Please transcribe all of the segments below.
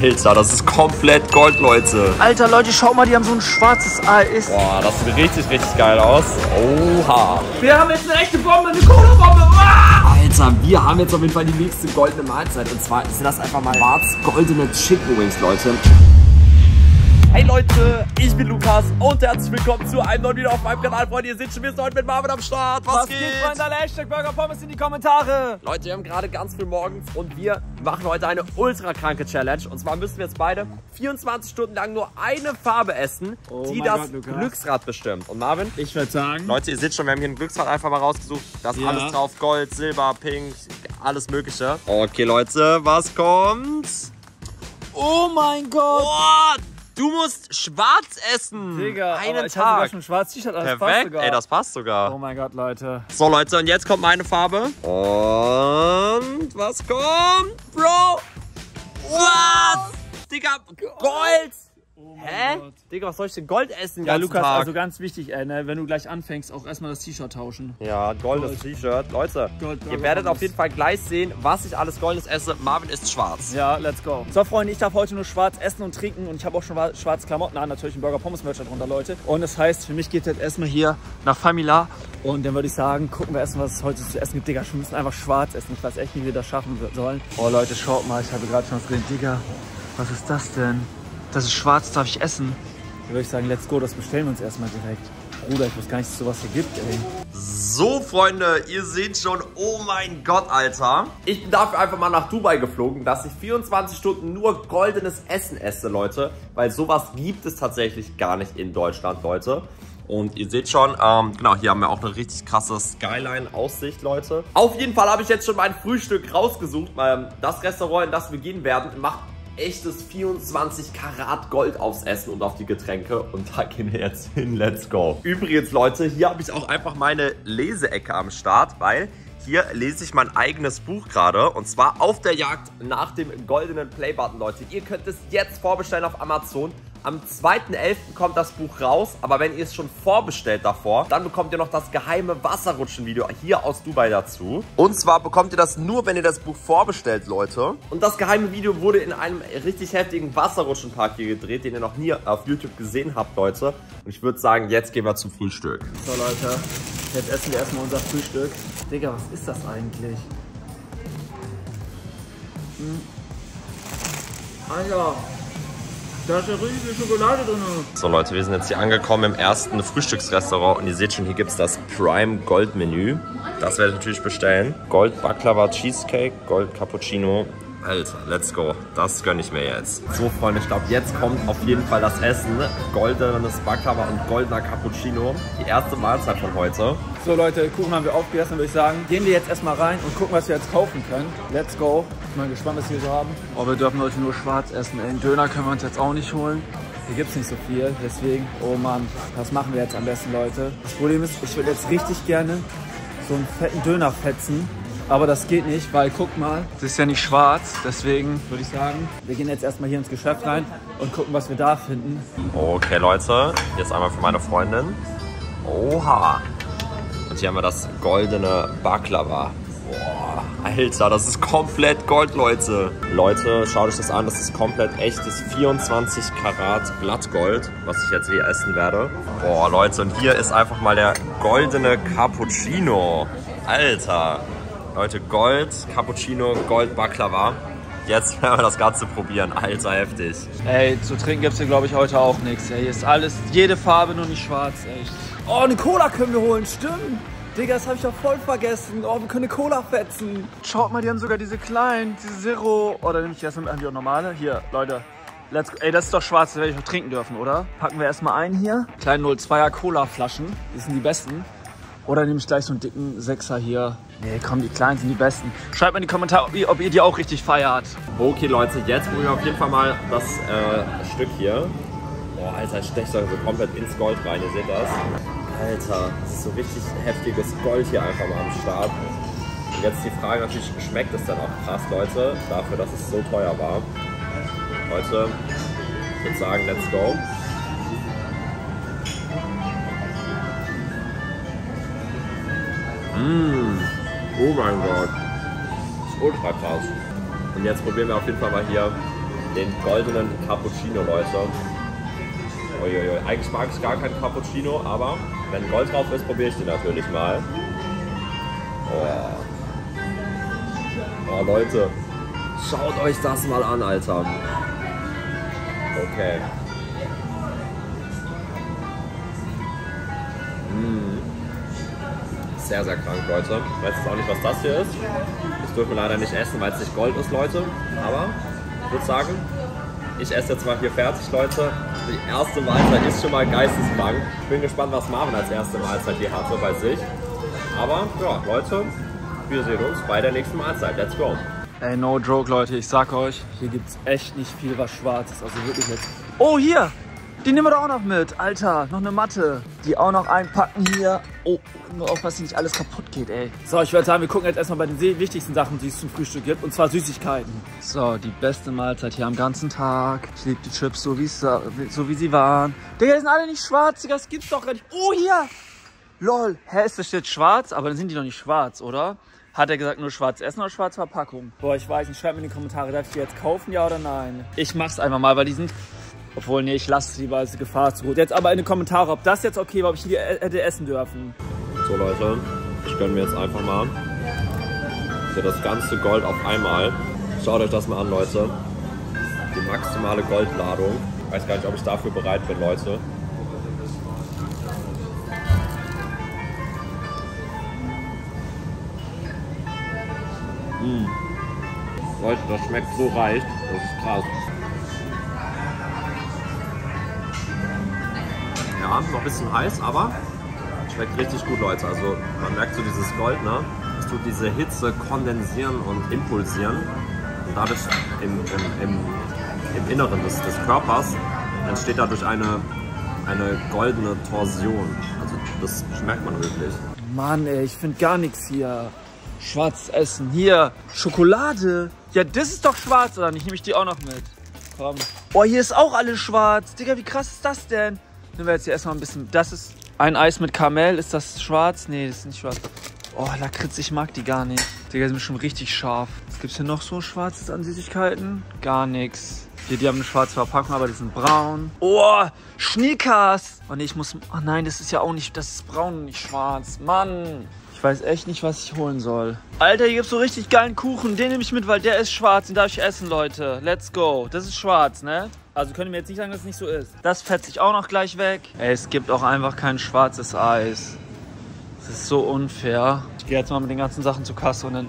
Alter, das ist komplett Gold, Leute. Alter, Leute, schau mal, die haben so ein schwarzes Eis. Boah, das sieht richtig, richtig geil aus. Oha. Wir haben jetzt eine echte Bombe, eine Cola-Bombe. Ah! Alter, wir haben jetzt auf jeden Fall die nächste goldene Mahlzeit. Und zwar sind das einfach mal schwarz-goldene Chicken Wings, Leute. Hey Leute, ich bin Lukas und herzlich willkommen zu einem neuen Video auf meinem Kanal, Freunde. Ihr seht schon, wir sind heute mit Marvin am Start. Was geht, Freunde? Alle Hashtag Burger Pommes in die Kommentare. Leute, wir haben gerade ganz früh morgens und wir machen heute eine ultra kranke Challenge. Und zwar müssen wir jetzt beide 24 Stunden lang nur eine Farbe essen, die das Glücksrad bestimmt. Und Marvin? Ich würde sagen... Leute, ihr seht schon, wir haben hier ein Glücksrad einfach mal rausgesucht. Da ist alles drauf, Gold, Silber, Pink, alles Mögliche. Okay, Leute, was kommt? Oh mein Gott! What? Du musst schwarz essen. Digga, einen Tag. Ich hatte sogar schon ein schwarzes T-Shirt, aber das passt sogar. Ey, das passt sogar. Oh mein Gott, Leute. So, Leute, und jetzt kommt meine Farbe. Und was kommt, Bro? Was? Digga, Gold. Oh hä? Gott. Digga, was soll ich denn Gold essen? Ja, Lukas, Tag? Also ganz wichtig, ey, ne? Wenn du gleich anfängst, auch erstmal das T-Shirt tauschen. Ja, goldenes T-Shirt. Leute, Gold, ihr werdet auf jeden Fall gleich sehen, was ich alles Goldes esse. Marvin isst schwarz. Ja, let's go. So, Freunde, ich darf heute nur schwarz essen und trinken und ich habe auch schon schwarze Klamotten an. Natürlich ein Burger-Pommes-Merch darunter, Leute. Und das heißt, für mich geht jetzt erstmal hier nach Famila. Und dann würde ich sagen, gucken wir erstmal, was es heute zu essen gibt. Digga, wir müssen einfach schwarz essen. Ich weiß echt nicht, wie wir das schaffen sollen. Oh, Leute, schaut mal. Ich habe gerade schon was gesehen. Digga, was ist das denn? Das ist schwarz, darf ich essen? Dann würde ich sagen, let's go, das bestellen wir uns erstmal direkt. Bruder, ich wusste gar nicht, dass es sowas hier gibt, ey. So, Freunde, ihr seht schon, oh mein Gott, Alter. Ich bin dafür einfach mal nach Dubai geflogen, dass ich 24 Stunden nur goldenes Essen esse, Leute. Weil sowas gibt es tatsächlich gar nicht in Deutschland, Leute. Und ihr seht schon, genau, hier haben wir auch eine richtig krasse Skyline-Aussicht, Leute. Auf jeden Fall habe ich jetzt schon mein Frühstück rausgesucht. Das Restaurant, in das wir gehen werden, macht echtes 24 Karat Gold aufs Essen und auf die Getränke. Und da gehen wir jetzt hin. Let's go. Übrigens, Leute, hier habe ich auch einfach meine Leseecke am Start, weil hier lese ich mein eigenes Buch gerade. Und zwar Auf der Jagd nach dem goldenen Playbutton, Leute. Ihr könnt es jetzt vorbestellen auf Amazon. Am 2.11. kommt das Buch raus, aber wenn ihr es schon vorbestellt davor, dann bekommt ihr noch das geheime Wasserrutschen-Video hier aus Dubai dazu. Und zwar bekommt ihr das nur, wenn ihr das Buch vorbestellt, Leute. Und das geheime Video wurde in einem richtig heftigen Wasserrutschenpark hier gedreht, den ihr noch nie auf YouTube gesehen habt, Leute. Und ich würde sagen, jetzt gehen wir zum Frühstück. So, Leute, jetzt essen wir erstmal unser Frühstück. Digga, was ist das eigentlich? Alter. Da ist ja richtig viel Schokolade drin. So, Leute, wir sind jetzt hier angekommen im ersten Frühstücksrestaurant. Und ihr seht schon, hier gibt es das Prime Gold Menü. Das werde ich natürlich bestellen. Gold Baklava Cheesecake, Gold Cappuccino. Alter, let's go. Das gönne ich mir jetzt. So, Freunde, ich glaube, jetzt kommt auf jeden Fall das Essen. Goldenes Baklava und goldener Cappuccino. Die erste Mahlzeit von heute. So, Leute, Kuchen haben wir aufgegessen, würde ich sagen. Gehen wir jetzt erstmal rein und gucken, was wir jetzt kaufen können. Let's go. Ich bin mal gespannt, was wir so haben. Oh, wir dürfen heute nur schwarz essen. Einen Döner können wir uns jetzt auch nicht holen. Hier gibt es nicht so viel, deswegen, oh Mann, was machen wir jetzt am besten, Leute? Das Problem ist, ich würde jetzt richtig gerne so einen fetten Döner fetzen. Aber das geht nicht, weil guck mal, das ist ja nicht schwarz, deswegen würde ich sagen, wir gehen jetzt erstmal hier ins Geschäft rein und gucken, was wir da finden. Okay, Leute, jetzt einmal für meine Freundin. Oha. Und hier haben wir das goldene Baklava. Boah, Alter, das ist komplett Gold, Leute. Leute, schaut euch das an, das ist komplett echtes 24 Karat Blattgold, was ich jetzt hier essen werde. Boah, Leute, und hier ist einfach mal der goldene Cappuccino. Alter. Leute, Gold, Cappuccino, Gold, Baklava. Jetzt werden wir das Ganze probieren. Alter, heftig. Ey, zu trinken gibt es hier, glaube ich, heute auch nichts. Ey, ist alles, jede Farbe, nur nicht schwarz, echt. Oh, eine Cola können wir holen, stimmt. Digga, das habe ich doch voll vergessen. Oh, wir können eine Cola fetzen. Schaut mal, die haben sogar diese kleinen, diese Zero. Oder nehme ich das mit, haben die auch normale? Hier, Leute. Let's go. Ey, das ist doch schwarz, das werde ich noch trinken dürfen, oder? Packen wir erstmal ein hier. Kleine 0,2er Cola-Flaschen, die sind die besten. Oder nehme ich gleich so einen dicken Sechser hier. Nee, komm, die Kleinen sind die Besten. Schreibt mal in die Kommentare, ob ihr die auch richtig feiert. Okay, Leute, jetzt probieren wir auf jeden Fall mal das Stück hier. Boah, Alter, ich steche da so komplett ins Gold rein, ihr seht das. Alter, das ist so richtig heftiges Gold hier einfach mal am Start. Und jetzt die Frage natürlich, schmeckt es dann auch krass, Leute? Dafür, dass es so teuer war. Leute, ich würde sagen, let's go. Oh mein Gott, das ist ultra krass. Und jetzt probieren wir auf jeden Fall mal hier den goldenen Cappuccino, Leute. Uiuiui. Eigentlich mag ich gar kein Cappuccino, aber wenn Gold drauf ist, probiere ich den natürlich mal. Oh. Oh, Leute. Schaut euch das mal an, Alter. Okay. Sehr, sehr krank, Leute. Ich weiß jetzt auch nicht, was das hier ist. Das dürfen wir leider nicht essen, weil es nicht Gold ist, Leute. Aber ich würde sagen, ich esse jetzt mal hier fertig, Leute. Die erste Mahlzeit ist schon mal geisteskrank. Ich bin gespannt, was Marvin als erste Mahlzeit hier hatte bei sich. Aber ja, Leute, wir sehen uns bei der nächsten Mahlzeit. Let's go. Ey, no joke, Leute. Ich sag euch, hier gibt's echt nicht viel was Schwarzes. Also wirklich jetzt. Oh, hier! Die nehmen wir doch auch noch mit. Alter, noch eine Matte. Die auch noch einpacken hier. Oh, nur aufpassen, dass nicht alles kaputt geht, ey. So, ich würde sagen, wir gucken jetzt erstmal bei den wichtigsten Sachen, die es zum Frühstück gibt. Und zwar Süßigkeiten. So, die beste Mahlzeit hier am ganzen Tag. Ich liebe die Chips so wie sie waren. Digga, die sind alle nicht schwarz, Digga. Das gibt's doch gar nicht. Oh, hier! Lol. Hä, ist das jetzt schwarz? Aber dann sind die doch nicht schwarz, oder? Hat er gesagt, nur schwarz essen oder schwarze Verpackung? Boah, ich weiß nicht. Schreibt mir in die Kommentare, darf ich die jetzt kaufen, ja oder nein? Ich mach's einfach mal, weil die sind... Obwohl, nee, ich lasse es lieber, es ist Gefahr zu gut. Jetzt aber in die Kommentare, ob das jetzt okay war, ob ich hier hätte essen dürfen. So, Leute, ich gönne mir jetzt einfach mal so das ganze Gold auf einmal. Schaut euch das mal an, Leute. Die maximale Goldladung. Ich weiß gar nicht, ob ich dafür bereit bin, Leute. Mmh. Leute, das schmeckt so reich. Das ist krass. Ja, noch ein bisschen heiß, aber schmeckt richtig gut, Leute. Also man merkt so dieses Gold, ne? Es tut diese Hitze kondensieren und impulsieren. Und dadurch im Inneren des Körpers entsteht dadurch eine goldene Torsion. Also das schmeckt man wirklich. Mann, ey, ich finde gar nichts hier. Schwarz essen. Hier, Schokolade. Ja, das ist doch schwarz, oder nicht? Nehme ich die auch noch mit. Komm. Oh, hier ist auch alles schwarz. Digga, wie krass ist das denn? Nehmen wir jetzt hier erstmal ein bisschen. Das ist ein Eis mit Karamell. Ist das schwarz? Nee, das ist nicht schwarz. Oh, Lakritz, ich mag die gar nicht. Digga, die sind schon richtig scharf. Was gibt's hier noch so Schwarzes an Süßigkeiten? Gar nichts. Hier, die haben eine schwarze Verpackung, aber die sind braun. Oh, Snickers. Oh, nee, ich muss... Oh nein, das ist ja auch nicht... Das ist braun und nicht schwarz. Mann. Ich weiß echt nicht, was ich holen soll. Alter, hier gibt's so richtig geilen Kuchen. Den nehme ich mit, weil der ist schwarz. Den darf ich essen, Leute. Let's go. Das ist schwarz, ne? Also könnt ihr mir jetzt nicht sagen, dass es nicht so ist. Das fetze ich auch noch gleich weg. Ey, es gibt auch einfach kein schwarzes Eis. Das ist so unfair. Ich gehe jetzt mal mit den ganzen Sachen zur Kasse und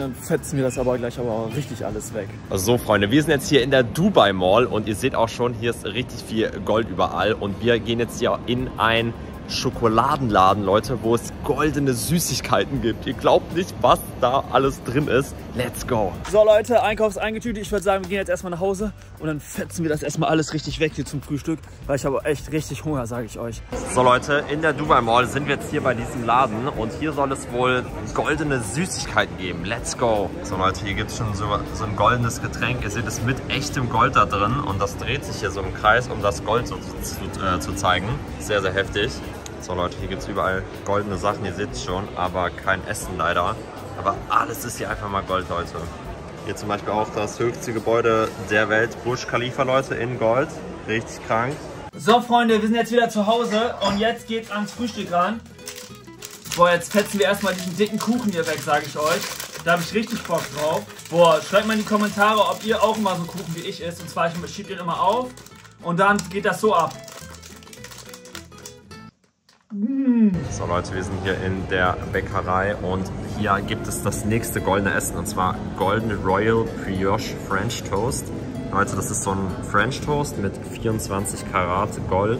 dann fetzen wir das aber gleich auch richtig alles weg. So, Freunde, wir sind jetzt hier in der Dubai Mall und ihr seht auch schon, hier ist richtig viel Gold überall. Und wir gehen jetzt hier in ein... Schokoladenladen, Leute, wo es goldene Süßigkeiten gibt. Ihr glaubt nicht, was da alles drin ist. Let's go. So, Leute, Einkaufs eingetütet. Ich würde sagen, wir gehen jetzt erstmal nach Hause und dann fetzen wir das erstmal alles richtig weg hier zum Frühstück, weil ich habe echt richtig Hunger, sage ich euch. So, Leute, in der Dubai Mall sind wir jetzt hier bei diesem Laden und hier soll es wohl goldene Süßigkeiten geben. Let's go. So, Leute, hier gibt es schon so ein goldenes Getränk. Ihr seht es mit echtem Gold da drin und das dreht sich hier so im Kreis, um das Gold so zu zeigen. Sehr, sehr heftig. So, Leute, hier gibt es überall goldene Sachen, ihr seht es schon, aber kein Essen leider. Aber alles ist hier einfach mal Gold, Leute. Hier zum Beispiel auch das höchste Gebäude der Welt, Burj Khalifa, Leute, in Gold. Richtig krank. So, Freunde, wir sind jetzt wieder zu Hause und jetzt geht's ans Frühstück ran. Boah, jetzt fetzen wir erstmal diesen dicken Kuchen hier weg, sage ich euch. Da habe ich richtig Bock drauf. Boah, schreibt mal in die Kommentare, ob ihr auch immer so einen Kuchen wie ich isst. Und zwar, ich schiebe den immer auf und dann geht das so ab. So, Leute, wir sind hier in der Bäckerei und hier gibt es das nächste goldene Essen und zwar Golden Royal Brioche French Toast. Leute, das ist so ein French Toast mit 24 Karat Gold.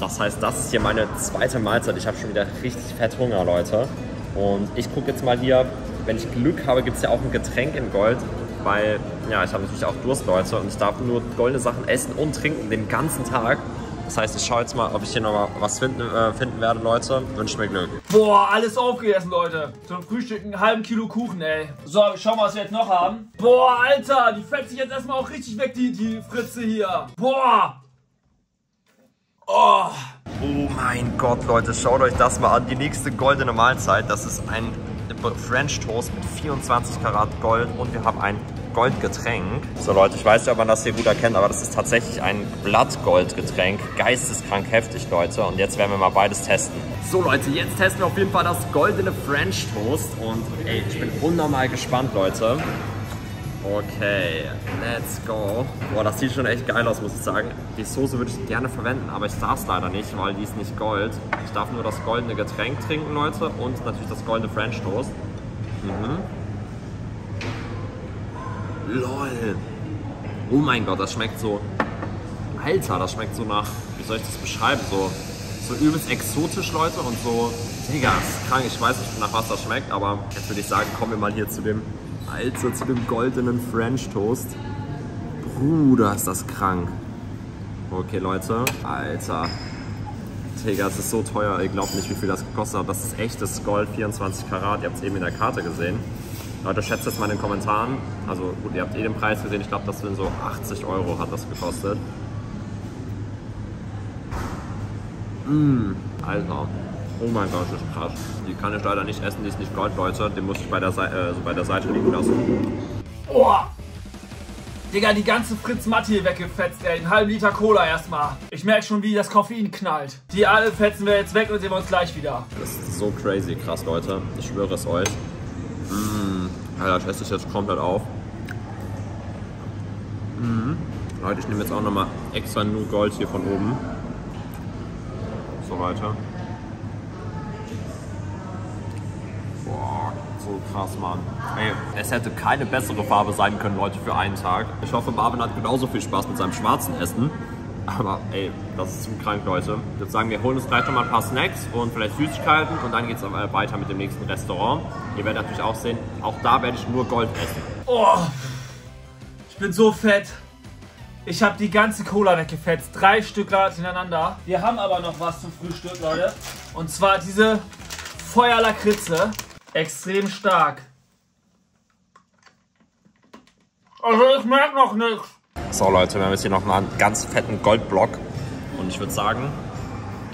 Das heißt, das ist hier meine zweite Mahlzeit. Ich habe schon wieder richtig fett Hunger, Leute. Und ich gucke jetzt mal hier, wenn ich Glück habe, gibt es ja auch ein Getränk in Gold. Weil, ja, ich habe natürlich auch Durst, Leute, und ich darf nur goldene Sachen essen und trinken den ganzen Tag. Das heißt, ich schaue jetzt mal, ob ich hier nochmal was finden werde, Leute. Wünsche mir Glück. Boah, alles aufgegessen, Leute. Zum Frühstück einen halben Kilo Kuchen, ey. So, schau mal, was wir jetzt noch haben. Boah, Alter, die fetzt sich jetzt erstmal auch richtig weg, die Fritze hier. Boah. Oh. Oh mein Gott, Leute, schaut euch das mal an. Die nächste goldene Mahlzeit, das ist ein French Toast mit 24 Karat Gold. Und wir haben ein Goldgetränk. So Leute, ich weiß nicht, ob man das hier gut erkennt, aber das ist tatsächlich ein Blattgoldgetränk. Geisteskrank heftig, Leute. Und jetzt werden wir mal beides testen. So Leute, jetzt testen wir auf jeden Fall das goldene French Toast. Und ey, ich bin unnormal gespannt, Leute. Okay, let's go. Boah, das sieht schon echt geil aus, muss ich sagen. Die Soße würde ich gerne verwenden, aber ich darf es leider nicht, weil die ist nicht gold. Ich darf nur das goldene Getränk trinken, Leute, und natürlich das goldene French Toast. Mhm. LOL. Oh mein Gott, das schmeckt so... Alter, das schmeckt so nach... Wie soll ich das beschreiben? So übelst exotisch, Leute, und so... Digga, das ist krank. Ich weiß nicht, nach was das schmeckt, aber jetzt würde ich sagen, kommen wir mal hier zu dem... Alter, zu dem goldenen French Toast. Bruder, ist das krank. Okay, Leute. Alter. Digga, es ist so teuer. Ihr glaubt nicht, wie viel das gekostet hat. Das ist echtes Gold, 24 Karat. Ihr habt es eben in der Karte gesehen. Leute, schätzt es mal in den Kommentaren. Also gut, ihr habt eh den Preis gesehen. Ich glaube, das sind so 80 Euro hat das gekostet. Mmh. Alter. Oh mein Gott, das ist krass. Die kann ich leider nicht essen, die ist nicht gold, Leute. Den muss ich bei der Seite liegen lassen. Oh! Digga, die ganze Fritz-Matte hier weggefetzt, ey. Einen halben Liter Cola erstmal. Ich merke schon, wie das Koffein knallt. Die alle fetzen wir jetzt weg und sehen wir uns gleich wieder. Das ist so crazy krass, Leute. Ich schwöre es euch. Mmh. Alter, ich esse das jetzt komplett auf. Mmh. Leute, ich nehme jetzt auch nochmal extra nur Gold hier von oben. So weiter. So krass, Mann. Ey, es hätte keine bessere Farbe sein können, Leute, für einen Tag. Ich hoffe, Marvin hat genauso viel Spaß mit seinem schwarzen Essen. Aber ey, das ist zu krank, Leute. Ich würde sagen, wir holen uns gleich nochmal ein paar Snacks und vielleicht Süßigkeiten. Und dann geht es weiter mit dem nächsten Restaurant. Ihr werdet natürlich auch sehen, auch da werde ich nur Gold essen. Oh, ich bin so fett. Ich habe die ganze Cola weggefetzt. 3 Stück hintereinander. Wir haben aber noch was zum Frühstück, Leute. Und zwar diese Feuerlakritze. Extrem stark. Also ich merke noch nichts. So Leute, wir haben jetzt hier nochmal einen ganz fetten Goldblock. Und ich würde sagen,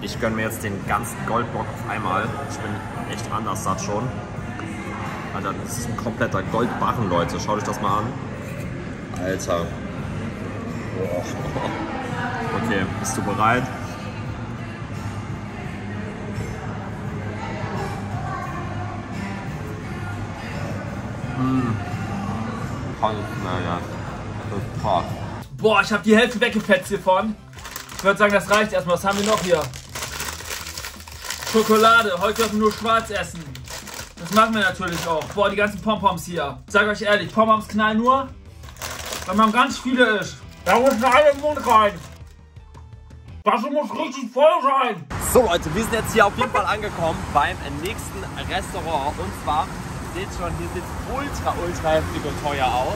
ich gönne mir jetzt den ganzen Goldblock auf einmal. Ich bin echt anders satt schon. Alter, das ist ein kompletter Goldbarren, Leute. Schaut euch das mal an. Alter. Okay, bist du bereit? Boah, ich habe die Hälfte weggefetzt hiervon. Ich würde sagen, das reicht erstmal. Was haben wir noch hier? Schokolade. Heute dürfen wir nur schwarz essen. Das machen wir natürlich auch. Boah, die ganzen Pompoms hier. Ich sage euch ehrlich, Pompoms knallen nur, wenn man ganz viele isst. Da muss man alle im Mund rein. Das muss richtig voll sein. So Leute, wir sind jetzt hier auf jeden Fall angekommen beim nächsten Restaurant. Und zwar... Seht schon, hier sieht es ultra heftig und teuer aus.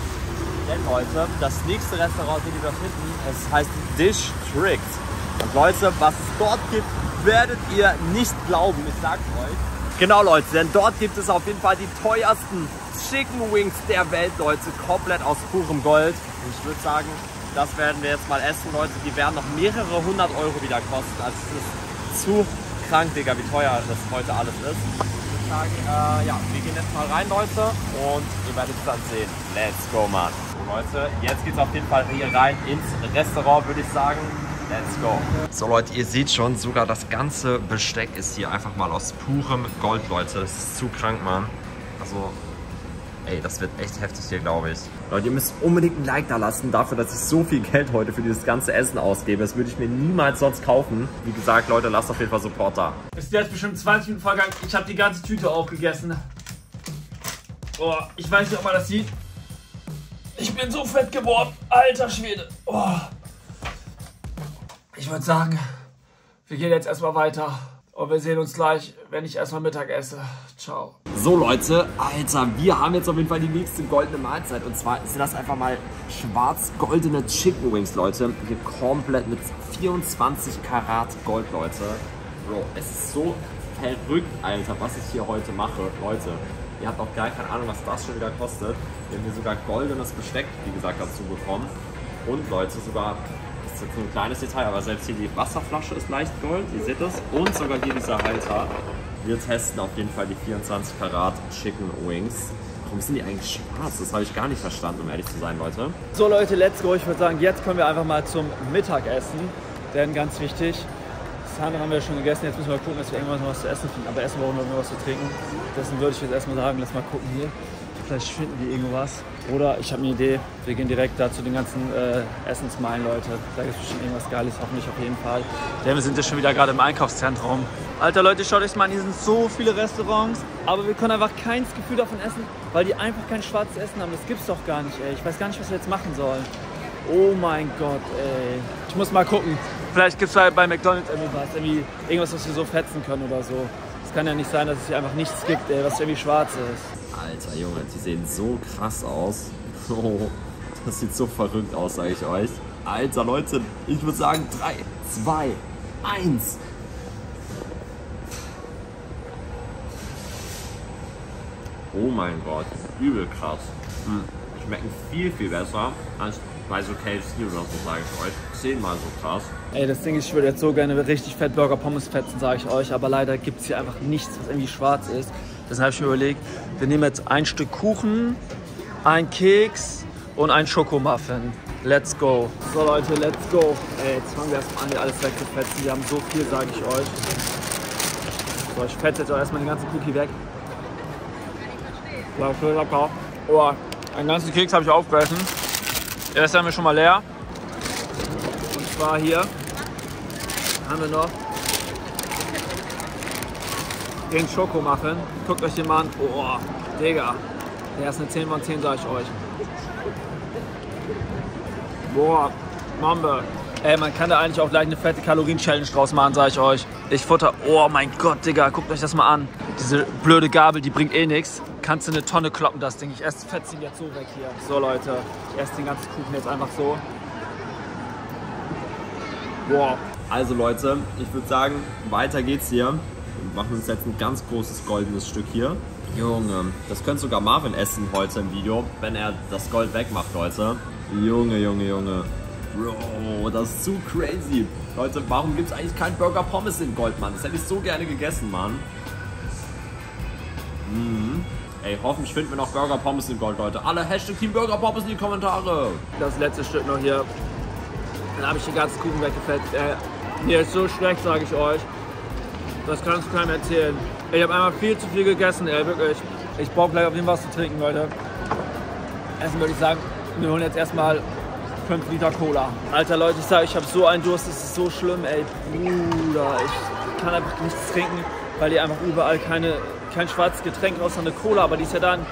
Denn Leute, das nächste Restaurant, seht ihr dort hinten, es heißt Dish Tricks. Und Leute, was es dort gibt, werdet ihr nicht glauben, ich sag's euch. Genau Leute, denn dort gibt es auf jeden Fall die teuersten Chicken Wings der Welt, Leute. Komplett aus purem Gold. Und ich würde sagen, das werden wir jetzt mal essen, Leute. Die werden noch mehrere 100 Euro wieder kosten. Also es ist zu krank, Digga, wie teuer das heute alles ist. Ja, wir gehen jetzt mal rein, Leute, und ihr werdet es dann sehen. Let's go, Mann. So, Leute, jetzt geht's auf jeden Fall hier rein ins Restaurant, würde ich sagen. Let's go. So, Leute, ihr seht schon, sogar das ganze Besteck ist hier einfach mal aus purem Gold, Leute. Das ist zu krank, Mann. Also, ey, das wird echt heftig hier, glaube ich. Leute, ihr müsst unbedingt ein Like da lassen dafür, dass ich so viel Geld heute für dieses ganze Essen ausgebe. Das würde ich mir niemals sonst kaufen. Wie gesagt, Leute, lasst auf jeden Fall Support da. Ist jetzt bestimmt 20 Minuten vergangen. Ich habe die ganze Tüte aufgegessen. Oh, ich weiß nicht, ob man das sieht. Ich bin so fett geworden. Alter Schwede. Oh. Ich würde sagen, wir gehen jetzt erstmal weiter. Und wir sehen uns gleich, wenn ich erstmal Mittag esse. Ciao. So Leute, Alter, wir haben jetzt auf jeden Fall die nächste goldene Mahlzeit. Und zwar sind das einfach mal schwarz-goldene Chicken Wings, Leute. Hier komplett mit 24 Karat Gold, Leute. Bro, es ist so verrückt, Alter, was ich hier heute mache. Leute, ihr habt auch gar keine Ahnung, was das schon wieder kostet. Wir haben hier sogar goldenes Besteck, wie gesagt, dazu bekommen. Und Leute, sogar... Das ist jetzt ein kleines Detail, aber selbst hier die Wasserflasche ist leicht gold, ihr seht das. Und sogar hier dieser Halter. Wir testen auf jeden Fall die 24 Karat Chicken Wings. Warum sind die eigentlich schwarz? Das habe ich gar nicht verstanden, um ehrlich zu sein, Leute. So Leute, let's go. Ich würde sagen, jetzt kommen wir einfach mal zum Mittagessen. Denn ganz wichtig, das andere haben wir schon gegessen. Jetzt müssen wir mal gucken, dass wir irgendwann noch was zu essen finden. Aber erstmal brauchen wir noch was zu trinken. Deswegen würde ich jetzt erstmal sagen, lass mal gucken hier. Vielleicht finden wir irgendwas. Oder ich habe eine Idee, wir gehen direkt da zu den ganzen Essensmeilen, Leute. Da gibt es bestimmt irgendwas Geiles, hoffentlich, auf jeden Fall. Denn wir sind ja schon wieder gerade im Einkaufszentrum. Alter Leute, schaut euch mal an, hier sind so viele Restaurants. Aber wir können einfach kein Gefühl davon essen, weil die einfach kein schwarzes Essen haben. Das gibt's doch gar nicht, ey. Ich weiß gar nicht, was wir jetzt machen sollen. Oh mein Gott, ey. Ich muss mal gucken. Vielleicht gibt es halt bei McDonald's irgendwas, was wir so fetzen können oder so. Es kann ja nicht sein, dass es hier einfach nichts gibt, ey, was irgendwie schwarz ist. Alter Junge, die sehen so krass aus. Oh, das sieht so verrückt aus, sage ich euch. Alter Leute, ich würde sagen 3, 2, 1. Oh mein Gott, übel krass. Schmecken viel, viel besser als bei so KFC oder so, sage ich euch. 10-mal so krass. Ey, das Ding ist, ich würde jetzt so gerne richtig fett Burger-Pommes fetzen, sage ich euch. Aber leider gibt es hier einfach nichts, was irgendwie schwarz ist. Deshalb habe ich mir überlegt, wir nehmen jetzt ein Stück Kuchen, ein Keks und ein Schokomuffin. Let's go. So Leute, let's go. Ey, jetzt fangen wir erstmal an, hier alles wegzufetzen. Wir haben so viel, sage ich euch. So, ich fetze jetzt auch erstmal den ganzen Cookie weg. Oh, einen ganzen Keks habe ich aufgegessen. Der ist ja schon mal leer. Und zwar hier haben wir noch den Schokomuffin. Guckt euch den mal an. Oh, Digga. Der ist eine 10 von 10, sag ich euch. Boah, Mambe. Ey, man kann da eigentlich auch gleich eine fette Kalorien-Challenge draus machen, sag ich euch. Ich futter. Oh mein Gott, Digga. Guckt euch das mal an. Diese blöde Gabel, die bringt eh nichts. Kannst du eine Tonne kloppen, das Ding. Ich esse Fetzen jetzt so weg hier. So, Leute. Ich esse den ganzen Kuchen jetzt einfach so. Boah. Also, Leute, ich würde sagen, weiter geht's hier. Wir machen uns jetzt ein ganz großes goldenes Stück hier. Junge, das könnte sogar Marvin essen heute im Video, wenn er das Gold wegmacht, Leute. Junge, Junge, Junge. Bro, das ist zu crazy. Leute, warum gibt es eigentlich kein Burger Pommes in Gold, Mann? Das hätte ich so gerne gegessen, Mann. Ey, hoffentlich finden wir noch Burger Pommes in Gold, Leute. Alle Hashtag Team Burger Pommes in die Kommentare. Das letzte Stück noch hier. Dann habe ich den ganzen Kuchen weggefetzt. Mir ist so schlecht, sage ich euch. Das kannst du keinem erzählen. Ich habe einmal viel zu viel gegessen, ey, wirklich. Ich brauche gleich auf jeden Fall was zu trinken, Leute. Erstmal würde ich sagen, wir holen jetzt erstmal 5 Liter Cola. Alter, Leute, ich sage, ich habe so einen Durst, das ist so schlimm, ey. Bruder, ich kann einfach nichts trinken, weil hier einfach überall kein schwarzes Getränk, außer eine Cola. Aber die ist ja dann,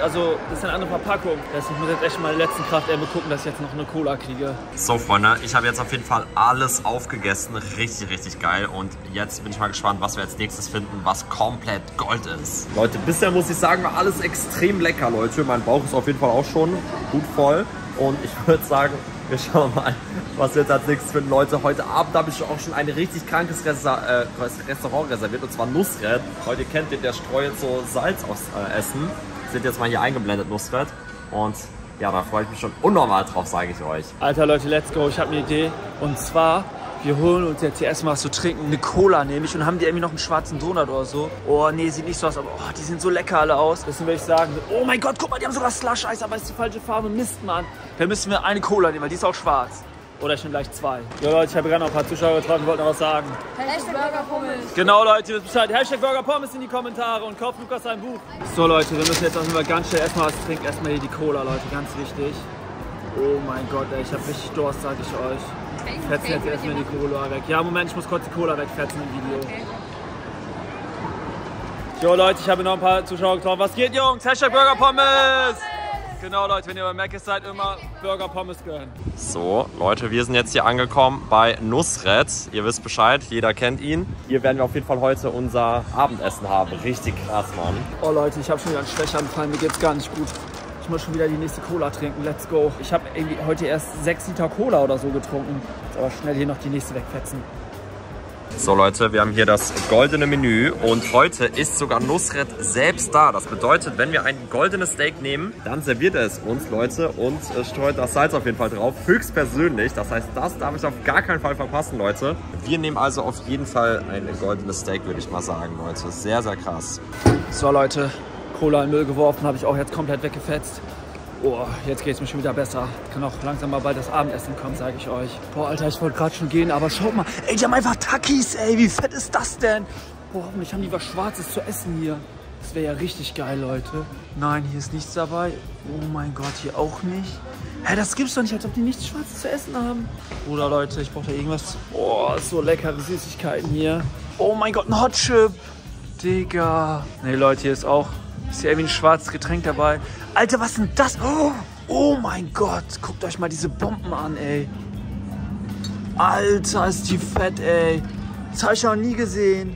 also das ist eine andere Verpackung. Deswegen muss ich jetzt echt meine letzten Kraft gucken, dass ich jetzt noch eine Cola kriege. So Freunde, ich habe jetzt auf jeden Fall alles aufgegessen. Richtig, richtig geil. Und jetzt bin ich mal gespannt, was wir als nächstes finden, was komplett Gold ist. Leute, bisher muss ich sagen, war alles extrem lecker, Leute. Mein Bauch ist auf jeden Fall auch schon gut voll. Und ich würde sagen, wir schauen mal, was wir jetzt als nächstes finden, Leute. Heute Abend habe ich auch schon ein richtig krankes Restaurant reserviert, und zwar Nusret. Heute kennt ihr, der streut so Salz aus Essen. Sind jetzt mal hier eingeblendet, Nusret. Und ja, da freue ich mich schon unnormal drauf, sage ich euch. Alter Leute, let's go. Ich habe eine Idee. Und zwar, wir holen uns jetzt hier erstmal was zu trinken. Eine Cola nehme ich, und haben die irgendwie noch einen schwarzen Donut oder so. Oh, nee, sieht nicht so aus, aber oh, die sehen so lecker alle aus. Deswegen würde ich sagen, oh mein Gott, guck mal, die haben sogar Slush-Eis, aber ist die falsche Farbe. Mist, Mann. Dann müssen wir eine Cola nehmen, weil die ist auch schwarz. Oder ich nehme gleich 2. Ja, Leute, ich habe gerade noch ein paar Zuschauer getroffen, die wollten noch was sagen. Hashtag Burger Pommes. Genau, Leute, ihr wisst Bescheid. Hashtag Burger Pommes in die Kommentare und kauft Lukas sein Buch. So, Leute, wir müssen jetzt erstmal ganz schnell erstmal was trinken. Erstmal hier die Cola, Leute, ganz wichtig. Oh mein Gott, ey, ich habe richtig Durst, sag ich euch. Fetzen jetzt erstmal die Cola weg. Ja, Moment, ich muss kurz die Cola wegfetzen im Video. Okay. Jo, Leute, ich habe noch ein paar Zuschauer getroffen. Was geht, Jungs? Hashtag Burger Pommes! Genau, Leute, wenn ihr bei Mac ist, seid immer Burger Pommes gönnen. So, Leute, wir sind jetzt hier angekommen bei Nusret. Ihr wisst Bescheid, jeder kennt ihn. Hier werden wir auf jeden Fall heute unser Abendessen haben. Richtig krass, Mann. Oh, Leute, ich habe schon wieder einen Schwächeanfall. Mir geht's gar nicht gut. Ich muss schon wieder die nächste Cola trinken. Let's go. Ich habe heute erst 6 Liter Cola oder so getrunken. Jetzt aber schnell hier noch die nächste wegfetzen. So Leute, wir haben hier das goldene Menü, und heute ist sogar Nusret selbst da. Das bedeutet, wenn wir ein goldenes Steak nehmen, dann serviert er es uns, Leute, und streut das Salz auf jeden Fall drauf, höchstpersönlich. Das heißt, das darf ich auf gar keinen Fall verpassen, Leute. Wir nehmen also auf jeden Fall ein goldenes Steak, würde ich mal sagen, Leute. Sehr, sehr krass. So Leute, Cola in den Müll geworfen, habe ich auch jetzt komplett weggefetzt. Oh, jetzt geht es mir schon wieder besser. Kann auch langsam mal bald das Abendessen kommen, sage ich euch. Boah, Alter, ich wollte gerade schon gehen, aber schaut mal. Ey, die haben einfach Takis, ey. Wie fett ist das denn? Boah, hoffentlich haben die was Schwarzes zu essen hier. Das wäre ja richtig geil, Leute. Nein, hier ist nichts dabei. Oh mein Gott, hier auch nicht. Hä, das gibt's doch nicht, als ob die nichts Schwarzes zu essen haben. Bruder, Leute, ich brauche da irgendwas. Oh, so leckere Süßigkeiten hier. Oh mein Gott, ein Hot Chip. Digga. Nee, Leute, hier ist auch... Ist hier irgendwie ein schwarzes Getränk dabei. Alter, was denn das? Oh mein Gott, guckt euch mal diese Bomben an, ey. Alter, ist die fett, ey. Das habe ich noch nie gesehen.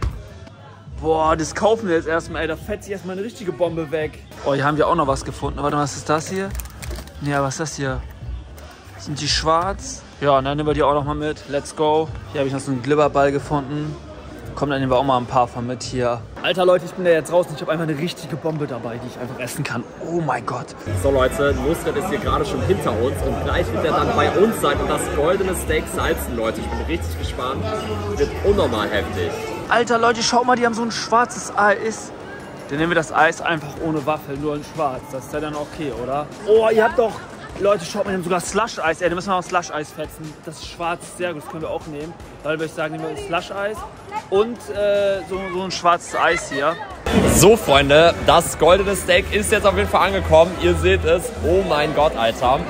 Boah, das kaufen wir jetzt erstmal, ey. Da fetzt sich erstmal eine richtige Bombe weg. Oh, hier haben wir auch noch was gefunden. Warte mal, was ist das hier? Ja, was ist das hier? Sind die schwarz? Ja, und dann nehmen wir die auch noch mal mit. Let's go. Hier habe ich noch so einen Glibberball gefunden. Komm, dann nehmen wir auch mal ein paar von mit hier. Alter Leute, ich bin ja jetzt raus und ich habe einfach eine richtige Bombe dabei, die ich einfach essen kann. Oh mein Gott. So Leute, Nusret ist hier gerade schon hinter uns und gleich wird er dann bei uns sein und das goldene Steak salzen, Leute. Ich bin richtig gespannt. Wird unnormal heftig. Alter Leute, schau mal, die haben so ein schwarzes Eis. Dann nehmen wir das Eis einfach ohne Waffel, nur in schwarz. Das ist ja dann okay, oder? Oh, ihr habt doch... Leute, schaut mal, die haben sogar Slush-Eis. Ey, da müssen wir auch Slush-Eis fetzen. Das ist schwarz, sehr gut, das können wir auch nehmen. Dann würde ich sagen, nehmen wir uns Slush-Eis und so ein schwarzes Eis hier. So, Freunde, das goldene Steak ist jetzt auf jeden Fall angekommen. Ihr seht es. Oh mein Gott, Alter.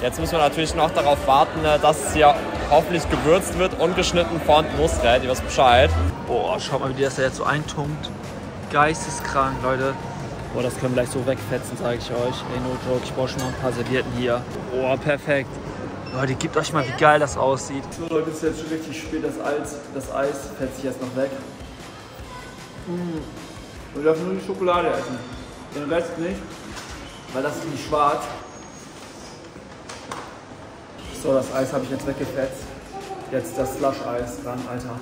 Jetzt müssen wir natürlich noch darauf warten, dass es hier hoffentlich gewürzt wird und geschnitten von Nusret. Ihr wisst Bescheid. Boah, schaut mal, wie das da jetzt so eintunkt. Geisteskrank, Leute. Boah, das können wir gleich so wegfetzen, sage ich euch. Ey, no joke, ich brauche schon noch ein paar Servietten hier. Boah, perfekt. Leute, gebt euch mal, wie geil das aussieht. So, Leute, es ist jetzt schon richtig spät. Das Eis fetzt sich jetzt noch weg. Wir dürfen nur die Schokolade essen. Den Rest nicht, weil das ist nicht schwarz. So, das Eis habe ich jetzt weggefetzt. Jetzt das Slush-Eis dran, Alter.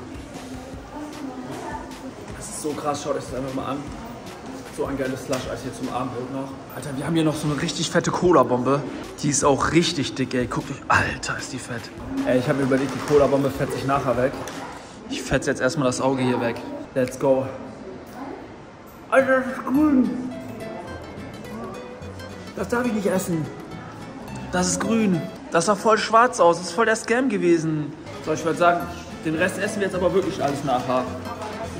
Das ist so krass, schaut euch das einfach mal an. So ein geiles Slush-Eis hier zum Abendbrot noch. Alter, wir haben hier noch so eine richtig fette Cola-Bombe. Die ist auch richtig dick, ey. Guckt euch. Alter, ist die fett. Ey, ich habe mir überlegt, die Cola-Bombe fetzt sich nachher weg. Ich fetze jetzt erstmal das Auge hier weg. Let's go. Alter, das ist grün. Das darf ich nicht essen. Das ist grün. Das sah voll schwarz aus. Das ist voll der Scam gewesen. So, ich würde sagen, den Rest essen wir jetzt aber wirklich alles nachher.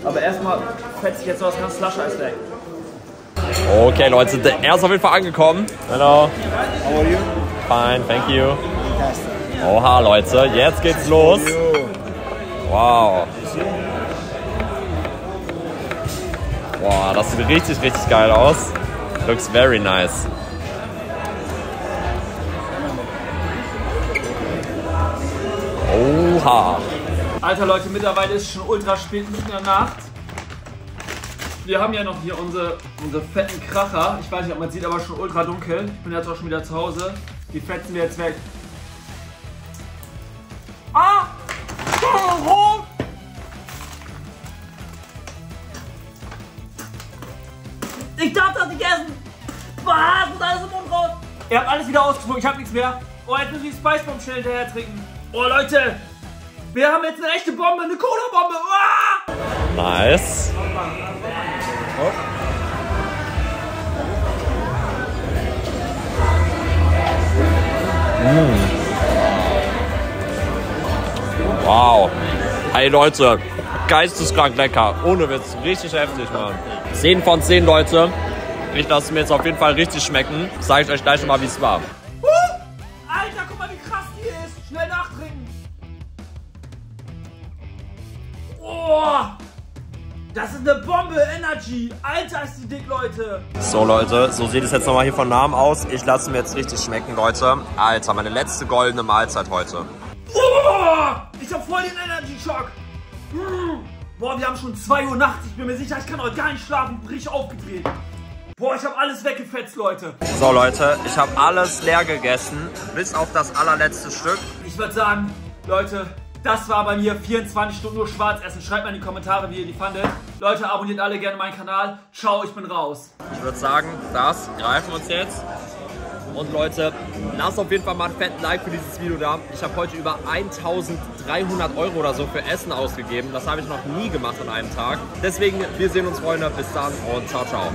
Aber erstmal fetze ich jetzt noch das ganze Slush-Eis weg. Okay, Leute, er ist auf jeden Fall angekommen. Hello. How are you? Fine, thank you. Oha, Leute, jetzt geht's los. Wow. Wow, das sieht richtig, richtig geil aus. Looks very nice. Oha. Alter, Leute, mittlerweile ist schon ultra spät, mitten in der Nacht. Wir haben ja noch hier unsere fetten Kracher. Ich weiß nicht, ob man sieht, aber schon ultra dunkel. Ich bin jetzt auch schon wieder zu Hause. Die fetzen wir jetzt weg. Ah! Warum? Ich darf das nicht essen! Was? Ist alles im Mund raus? Ihr habt alles wieder ausgespuckt, ich hab nichts mehr. Oh, jetzt müssen wir die Spice-Bomb-Shell hinterher trinken. Oh, Leute! Wir haben jetzt eine echte Bombe, eine Cola-Bombe! Ah! Nice. Wow. Hey Leute, geisteskrank lecker. Ohne Witz, richtig heftig, Mann. 10 von 10, Leute. Ich lasse es mir jetzt auf jeden Fall richtig schmecken. Sage ich euch gleich mal, wie es war. Alter, guck mal, wie krass die ist. Schnell nachtrinken. Oh. Das ist eine Bombe, Energy. Alter, ist die dick, Leute. So, Leute, so sieht es jetzt nochmal hier von Namen aus. Ich lasse mir jetzt richtig schmecken, Leute. Alter, meine letzte goldene Mahlzeit heute. Oh, ich hab voll den Energy-Schock. Boah, wir haben schon 2 Uhr nachts. Ich bin mir sicher, ich kann heute gar nicht schlafen. Richtig aufgedreht. Boah, ich hab alles weggefetzt, Leute. So, Leute, ich hab alles leer gegessen. Bis auf das allerletzte Stück. Ich würde sagen, Leute... Das war bei mir 24 Stunden nur Schwarzessen. Schreibt mal in die Kommentare, wie ihr die fandet. Leute, abonniert alle gerne meinen Kanal. Ciao, ich bin raus. Ich würde sagen, das greifen wir uns jetzt. Und Leute, lasst auf jeden Fall mal einen fetten Like für dieses Video da. Ich habe heute über 1.300 € oder so für Essen ausgegeben. Das habe ich noch nie gemacht an einem Tag. Deswegen, wir sehen uns, Freunde. Bis dann und ciao, ciao.